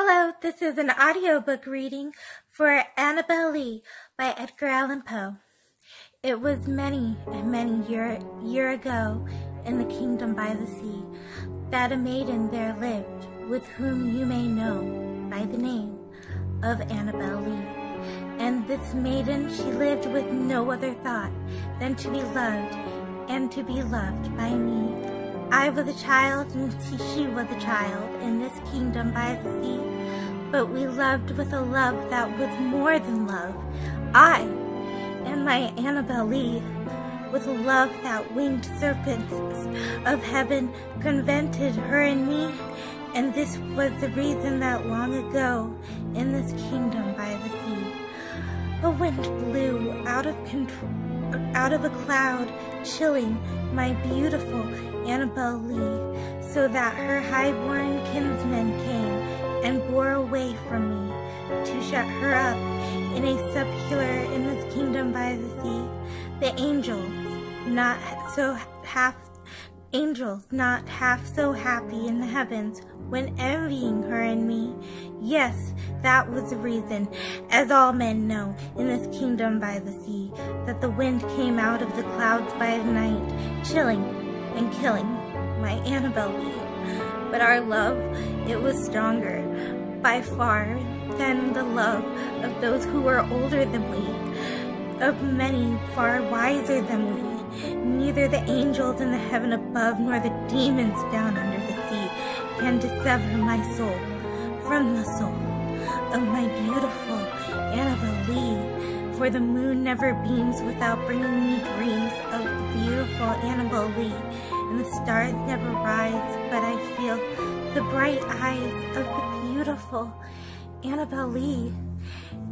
Hello, this is an audiobook reading for Annabel Lee by Edgar Allan Poe. It was many a year ago in the kingdom by the sea that a maiden there lived with whom you may know by the name of Annabel Lee. And this maiden, she lived with no other thought than to be loved and to be loved by me. I was a child and she was a child in this kingdom by the sea, but we loved with a love that was more than love. I and my Annabel Lee, with a love that winged serpents of heaven convented her and me, and this was the reason that long ago in this kingdom by the sea, a wind blew out of a cloud, chilling my beautiful Annabel Lee, so that her highborn kinsmen came and bore away from me to shut her up in a sepulchre in this kingdom by the sea. The angels not half so happy in the heavens when envying her and me. Yes, that was the reason, as all men know, in this kingdom by the sea, that the wind came out of the clouds by night, chilling and killing my Annabel Lee. But our love, it was stronger by far than the love of those who were older than we, of many far wiser than we. Neither the angels in the heaven above nor the demons down under the sea can dissever my soul from the soul of my beautiful Annabel Lee, for the moon never beams without bringing me dreams of the beautiful Annabel Lee, and the stars never rise but I feel the bright eyes of the beautiful Annabel Lee.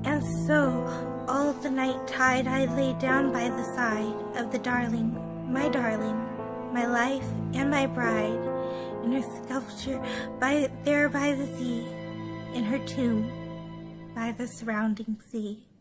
And so all the night tide I lay down by the side of the darling, my life and my bride, in her sculpture there by the sea, in her tomb by the surrounding sea.